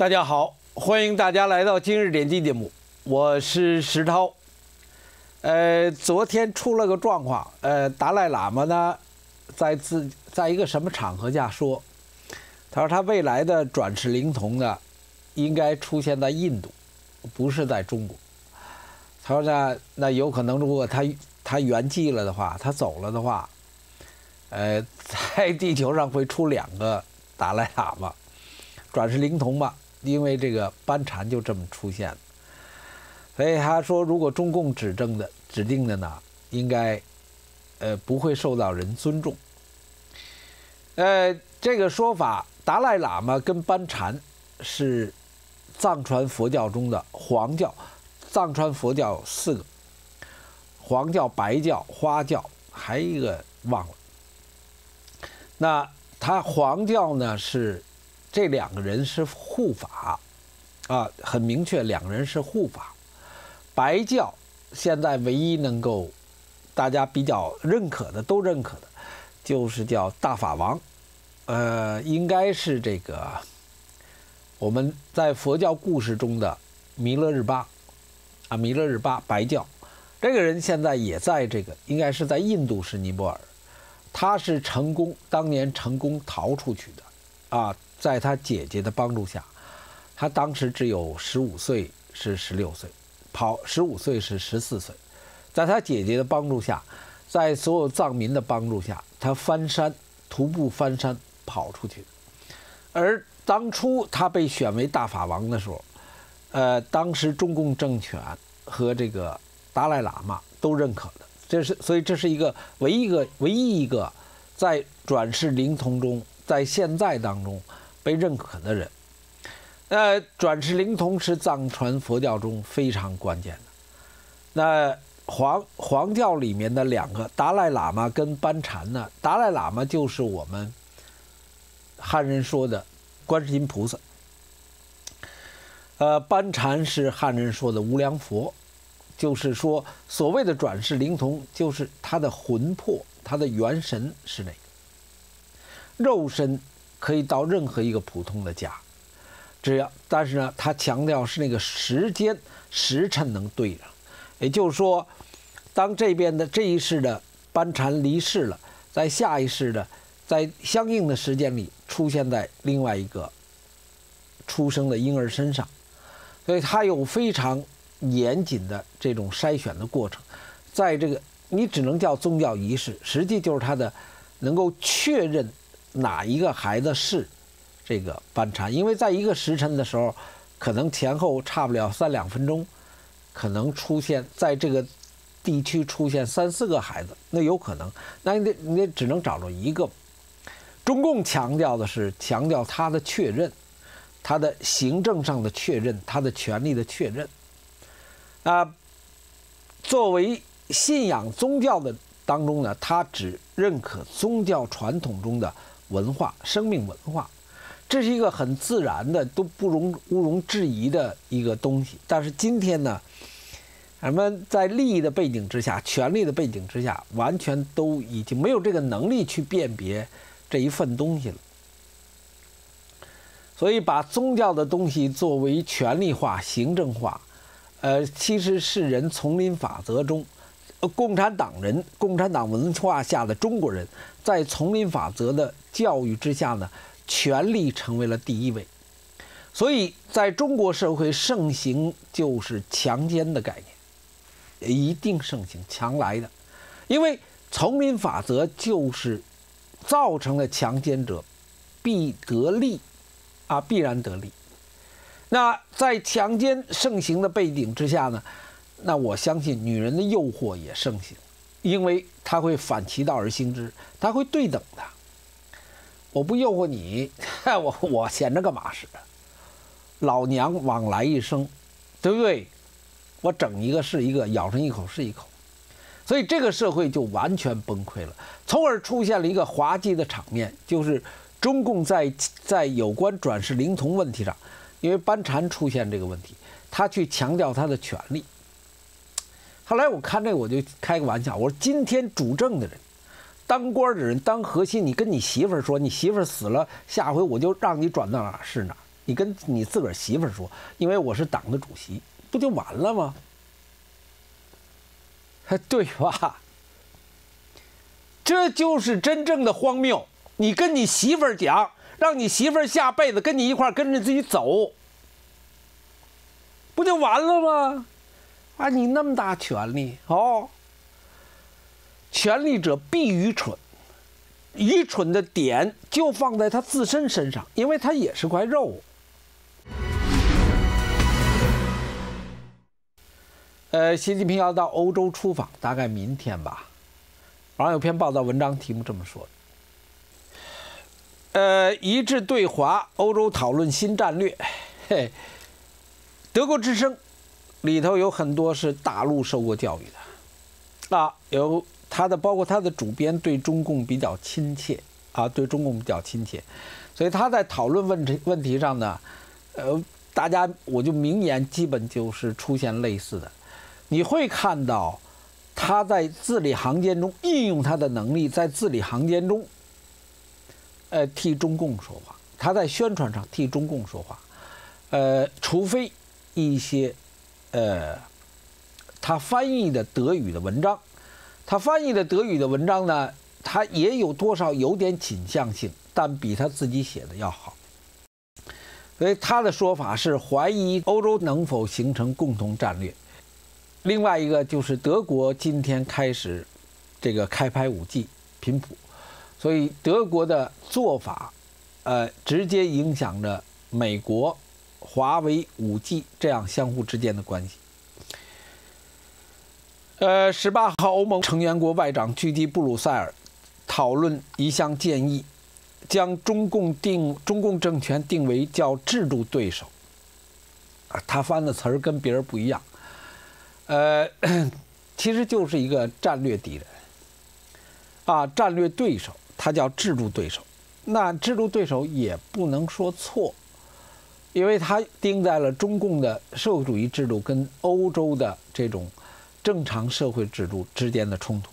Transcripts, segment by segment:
大家好，欢迎大家来到今日点击节目，我是石涛。昨天出了个状况，达赖喇嘛呢，在一个什么场合下说，他说他未来的转世灵童呢，应该出现在印度，不是在中国。他说呢，那有可能如果他圆寂了的话，他走了的话，在地球上会出2个达赖喇嘛，转世灵童吧。 因为这个班禅就这么出现了，所以他说，如果中共指定的呢，应该，不会受到人尊重。这个说法，达赖喇嘛跟班禅是藏传佛教中的黄教，藏传佛教4个，黄教、白教、花教，还有一个忘了。那他黄教呢是。 这2个人是护法，啊，很明确，2个人是护法。白教现在唯一能够大家比较认可的，就是叫大法王，应该是这个我们在佛教故事中的弥勒日巴，啊，弥勒日巴白教，这个人现在也在这个应该是在印度是尼泊尔，他是当年成功逃出去的，啊。 在他姐姐的帮助下，他当时只有15岁，是16岁，15岁是14岁，在他姐姐的帮助下，在所有藏民的帮助下，他翻山徒步翻山跑出去。而当初他被选为大法王的时候，当时中共政权和这个达赖喇嘛都认可的，所以这是一个唯一一个在转世灵童中，在现在当中。 被认可的人，转世灵童是藏传佛教中非常关键的。那黄教里面的2个达赖喇嘛跟班禅呢，达赖喇嘛就是我们汉人说的观世音菩萨，班禅是汉人说的无量佛，就是说所谓的转世灵童，就是他的魂魄，他的元神是那个肉身。 可以到任何一个普通的家，但是呢，他强调是那个时间时辰能对上，也就是说，当这边的这一世的班禅离世了，在下一世的，在相应的时间里出现在另外一个出生的婴儿身上，所以他有非常严谨的这种筛选的过程，在这个你只能叫宗教仪式，实际就是他的能够确认。 哪一个孩子是这个班禅？因为在一个时辰的时候，可能前后差不了3-2分钟，可能出现在这个地区出现3-4个孩子，那有可能。那你得只能找着一个。中共强调他的确认，他的行政上的确认，他的权利的确认。啊，作为信仰宗教的当中呢，他只认可宗教传统中的。 文化、生命文化，这是一个很自然的，都不容置疑的一个东西。但是今天呢，咱们在利益的背景之下、权力的背景之下，完全都已经没有这个能力去辨别这一份东西了。所以，把宗教的东西作为权力化、行政化，其实是人丛林法则中。 共产党人、共产党文化下的中国人，在丛林法则的教育之下呢，权力成为了第1位。所以，在中国社会盛行就是强奸的概念，一定盛行强来的，因为丛林法则就是造成了强奸者必得利，啊，必然得利。那在强奸盛行的背景之下呢？ 那我相信女人的诱惑也盛行，因为她会反其道而行之，她会对等的。我不诱惑你，我闲着干嘛使？老娘往来一生，对不对？我整一个是一个，咬上一口是一口，所以这个社会就完全崩溃了，从而出现了一个滑稽的场面，就是中共在有关转世灵童问题上，因为班禅出现这个问题，他去强调他的权利。 后来我看这个，我就开个玩笑，我说今天主政的人、当官的人、当核心，你跟你媳妇儿说，你媳妇儿死了，下回我就让你转到哪儿是哪儿，你跟你自个儿媳妇儿说，因为我是党的主席，不就完了吗？对吧？这就是真正的荒谬。你跟你媳妇儿讲，让你媳妇儿下辈子跟你一块儿跟着自己走，不就完了吗？啊，你那么大权力哦，权力者必愚蠢。 愚蠢的点就放在他自身身上，因为他也是块肉。习近平要到欧洲出访，大概明天吧。网上有篇报道文章，题目这么说：一致对华，欧洲讨论新战略。嘿，德国之声里头有很多是大陆受过教育的，啊，有。 他的包括他的主编对中共比较亲切啊，对中共比较亲切，所以他在讨论问题上呢，大家我就明言，基本就是出现类似的，你会看到他在字里行间中运用他的能力，在字里行间中，替中共说话，他在宣传上替中共说话，除非一些他翻译的德语的文章。 他翻译的德语的文章呢，他也有多少有点倾向性，但比他自己写的要好。所以他的说法是怀疑欧洲能否形成共同战略。另外一个就是德国今天开始这个开拍5G 频谱，所以德国的做法，直接影响着美国、华为5G 这样相互之间的关系。 18号，欧盟成员国外长聚集布鲁塞尔，讨论一项建议，将中共政权定为叫制度对手。啊，他翻的词儿跟别人不一样，其实就是一个战略敌人，啊，战略对手，他叫制度对手。那制度对手也不能说错，因为他盯在了中共的社会主义制度跟欧洲的这种。 正常社会制度之间的冲突，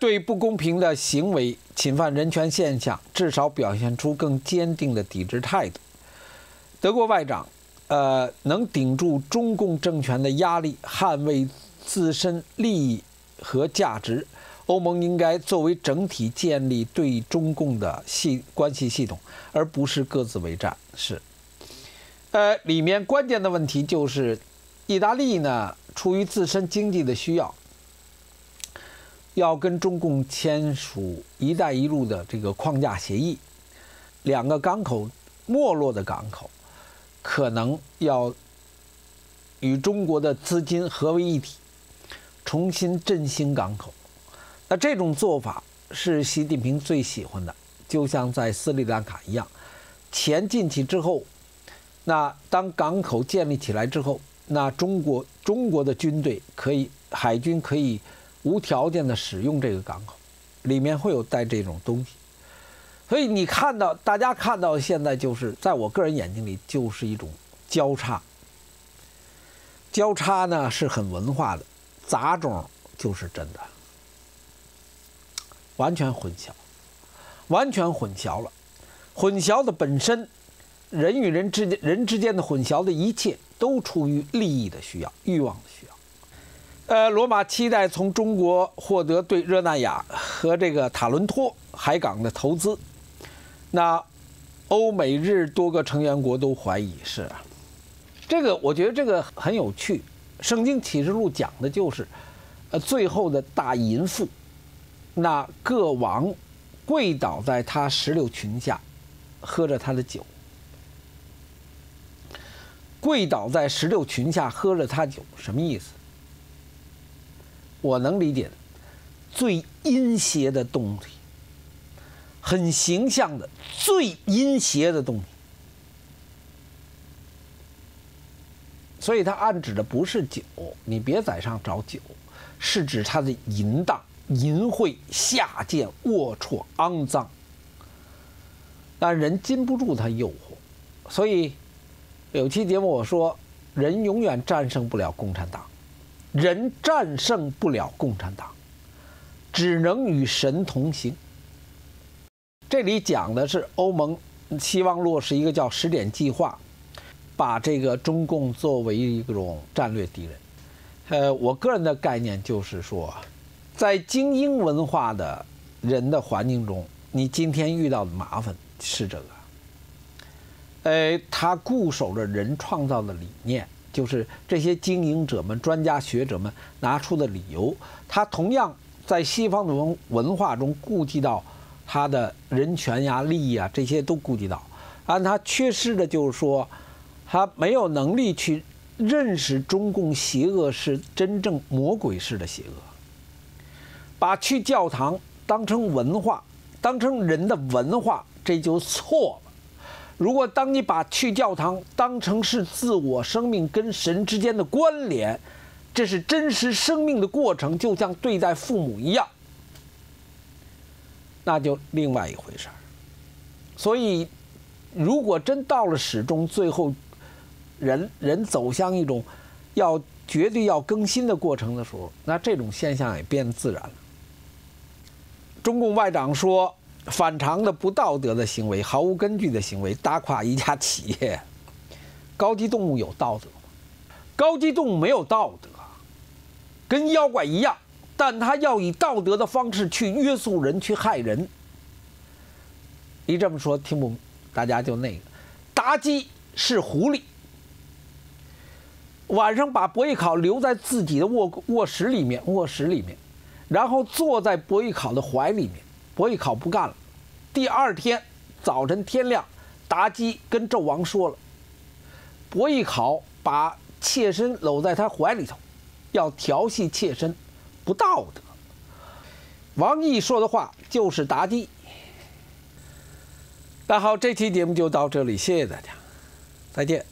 对不公平的行为、侵犯人权现象，至少表现出更坚定的抵制态度。德国外长，能顶住中共政权的压力，捍卫自身利益和价值。欧盟应该作为整体建立对中共的关系系统，而不是各自为战。是，里面关键的问题就是。 意大利呢，出于自身经济的需要，要跟中共签署“一带一路”的这个框架协议，两个港口没落的港口，可能要与中国的资金合为一体，重新振兴港口。那这种做法是习近平最喜欢的，就像在斯里兰卡一样，钱进去之后，那当港口建立起来之后。 那中国的军队可以，海军可以无条件的使用这个港口，里面会有带这种东西，所以你看到大家看到现在就是在我个人眼睛里就是一种交叉，交叉呢是很文化的，杂种就是真的，完全混淆，完全混淆了，混淆的本身，人与人之间的混淆的一切。 都出于利益的需要、欲望的需要。罗马期待从中国获得对热那亚和这个塔伦托海港的投资。那欧美日多个成员国都怀疑是啊，这个我觉得这个很有趣。《圣经启示录》讲的就是，最后的大淫妇，那各王跪倒在他石榴裙下，喝着他的酒。 跪倒在石榴裙下喝了他酒，什么意思？我能理解的，最阴邪的东西，很形象的最阴邪的东西。所以他暗指的不是酒，你别在上找酒，是指他的淫荡、淫秽、下贱、龌龊、肮脏。但人禁不住他诱惑，所以。 有期节目我说，人永远战胜不了共产党，人战胜不了共产党，只能与神同行。这里讲的是欧盟希望落实一个叫10点计划，把这个中共作为一种战略敌人。我个人的概念就是说，在精英文化的人的环境中，你今天遇到的麻烦是这个。他固守着人创造的理念，就是这些经营者们、专家学者们拿出的理由。他同样在西方的文化中顾及到他的人权呀、利益啊，这些都顾及到，但他缺失的就是说，他没有能力去认识中共邪恶是真正魔鬼式的邪恶，把去教堂当成文化，当成人的文化，这就错了。如果当你把去教堂当成是自我生命跟神之间的关联，这是真实生命的过程，就像对待父母一样，那就另外一回事儿。所以，如果真到了始终，最后人走向一种绝对要更新的过程的时候，那这种现象也变自然了。中共外长说，反常的、不道德的行为、毫无根据的行为，打垮一家企业。高级动物有道德吗？高级动物没有道德，跟妖怪一样，但它要以道德的方式去约束人、去害人。一这么说，听不，大家就那个，妲己是狐狸，晚上把伯邑考留在自己的卧室里面，然后坐在伯邑考的怀里面。伯邑考不干了，第二天早晨天亮，妲己跟纣王说了，伯邑考把妾身搂在他怀里头，要调戏妾身，不道德。王毅说的话就是妲己。那好，这期节目就到这里，谢谢大家，再见。